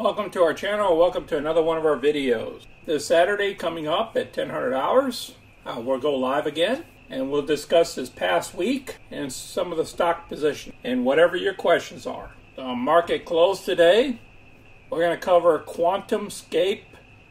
Welcome to our channel. Welcome to another one of our videos. This Saturday coming up at 1000 hours, we'll go live again and we'll discuss this past week and some of the stock position and whatever your questions are. The market closed today. We're going to cover QuantumScape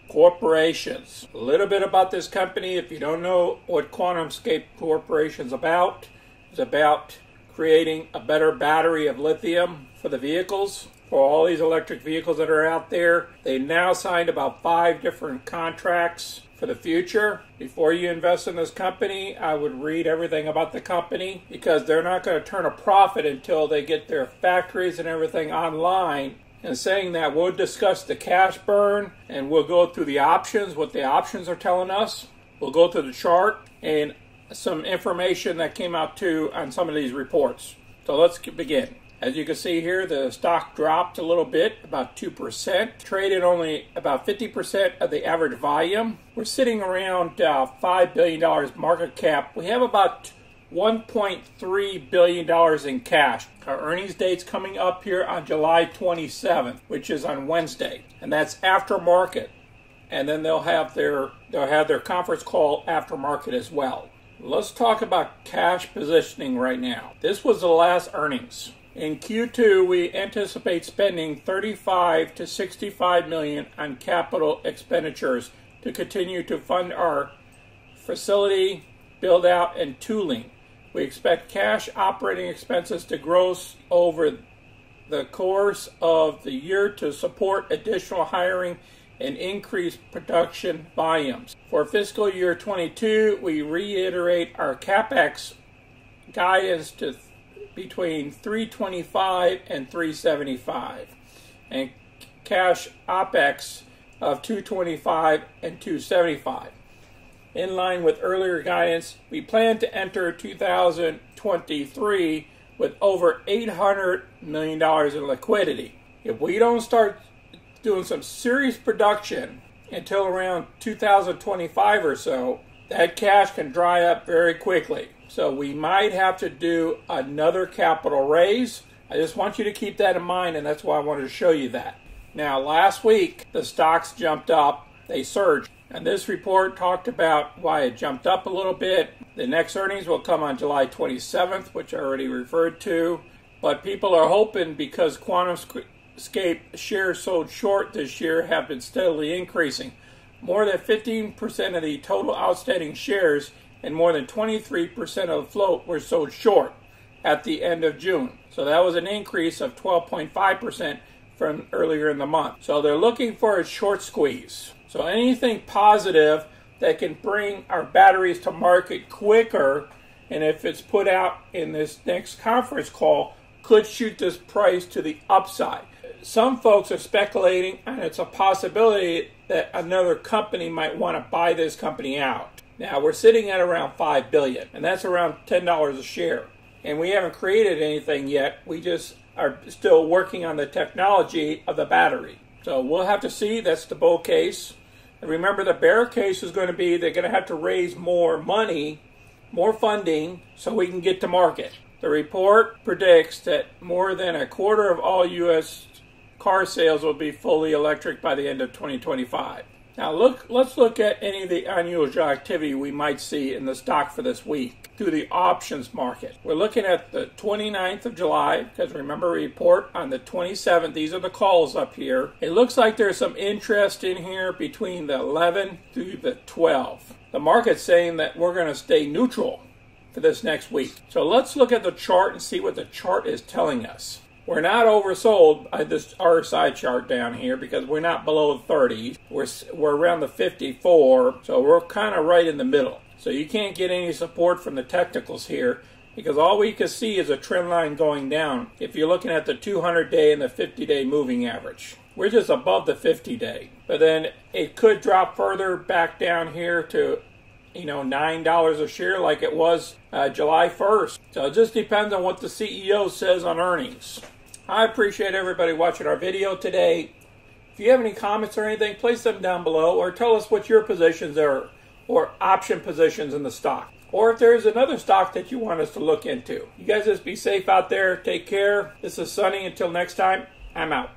Corporations. A little bit about this company. If you don't know what QuantumScape Corporation is about, it's about creating a better battery of lithium for the vehicles. For all these electric vehicles that are out there, they now signed about 5 different contracts for the future. Before you invest in this company, I would read everything about the company because they're not going to turn a profit until they get their factories and everything online. And saying that, we'll discuss the cash burn and we'll go through the options, what the options are telling us. We'll go through the chart and some information that came out too on some of these reports. So let's begin. As you can see here, the stock dropped a little bit, about 2%. Traded only about 50% of the average volume. We're sitting around $5 billion market cap. We have about $1.3 billion in cash. Our earnings date's coming up here on July 27th, which is on Wednesday. And that's after market. And then they'll have their conference call after market as well. Let's talk about cash positioning right now. This was the last earnings. In Q2, we anticipate spending $35 to $65 million on capital expenditures to continue to fund our facility build-out and tooling. We expect cash operating expenses to grow over the course of the year to support additional hiring and increased production volumes. For fiscal year 22, we reiterate our CapEx guidance to between 325 and 375 and cash OPEX of 225 and 275. In line with earlier guidance, we plan to enter 2023 with over $800 million in liquidity. If we don't start doing some serious production until around 2025 or so, that cash can dry up very quickly. So we might have to do another capital raise. I just want you to keep that in mind, and that's why I wanted to show you that. Now, last week, the stocks jumped up. They surged. And this report talked about why it jumped up a little bit. The next earnings will come on July 27th, which I already referred to. But people are hoping because QuantumScape shares sold short this year have been steadily increasing. More than 15% of the total outstanding shares and more than 23% of the float were sold short at the end of June. So that was an increase of 12.5% from earlier in the month. So they're looking for a short squeeze. So anything positive that can bring our batteries to market quicker, and if it's put out in this next conference call, could shoot this price to the upside. Some folks are speculating, and it's a possibility that another company might want to buy this company out. Now, we're sitting at around $5 billion, and that's around $10 a share. And we haven't created anything yet. We just are still working on the technology of the battery. So we'll have to see. That's the bull case. And remember, the bear case is going to be they're going to have to raise more money, more funding, so we can get to market. The report predicts that more than a quarter of all U.S. car sales will be fully electric by the end of 2025. Now let's look at any of the unusual activity we might see in the stock for this week through the options market. We're looking at the 29th of July, because remember, we report on the 27th. These are the calls up here. It looks like there's some interest in here between the 11 through the 12. The market's saying that we're going to stay neutral for this next week. So let's look at the chart and see what the chart is telling us. We're not oversold by this RSI chart down here because we're not below 30. We're around the 54, so we're kind of right in the middle. So you can't get any support from the technicals here because all we can see is a trend line going down if you're looking at the 200-day and the 50-day moving average. We're just above the 50-day. But then it could drop further back down here to, you know, $9 a share like it was July 1st. So it just depends on what the CEO says on earnings. I appreciate everybody watching our video today. If you have any comments or anything, place them down below or tell us what your positions are or option positions in the stock. Or if there's another stock that you want us to look into. You guys just be safe out there. Take care. This is Sunny. Until next time, I'm out.